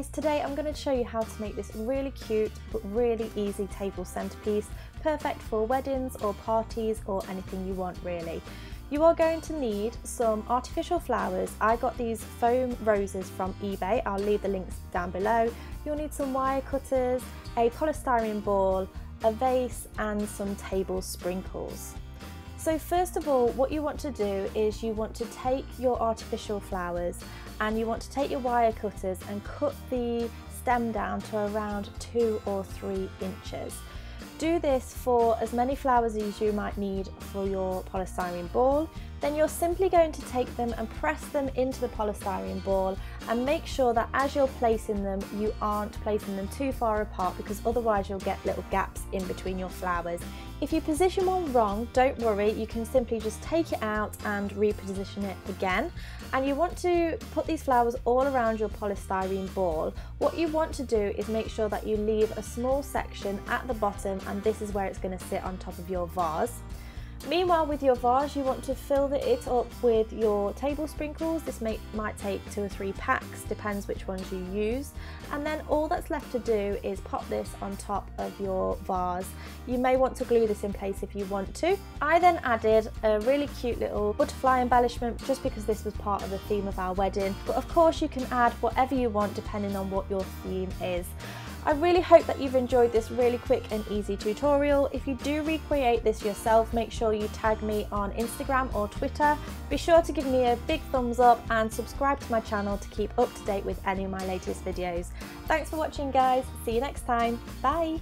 guys, today I'm going to show you how to make this really cute but really easy table centerpiece, perfect for weddings or parties or anything you want really. You are going to need some artificial flowers. I got these foam roses from eBay, I'll leave the links down below. You'll need some wire cutters, a polystyrene ball, a vase and some table sprinkles. So first of all, what you want to do is you want to take your artificial flowers and you want to take your wire cutters and cut the stem down to around 2 or 3 inches. Do this for as many flowers as you might need for your polystyrene ball. Then you're simply going to take them and press them into the polystyrene ball and make sure that as you're placing them, you aren't placing them too far apart because otherwise you'll get little gaps in between your flowers. If you position one wrong, don't worry, you can simply just take it out and reposition it again. And you want to put these flowers all around your polystyrene ball. What you want to do is make sure that you leave a small section at the bottom, and this is where it's going to sit on top of your vase. Meanwhile, with your vase, you want to fill it up with your table sprinkles. This might take 2 or 3 packs, depends which ones you use. And then all that's left to do is pop this on top of your vase. You may want to glue this in place if you want to. I then added a really cute little butterfly embellishment just because this was part of the theme of our wedding. But of course, you can add whatever you want depending on what your theme is. I really hope that you've enjoyed this really quick and easy tutorial. If you do recreate this yourself, make sure you tag me on Instagram or Twitter. Be sure to give me a big thumbs up and subscribe to my channel to keep up to date with any of my latest videos. Thanks for watching guys, see you next time, bye!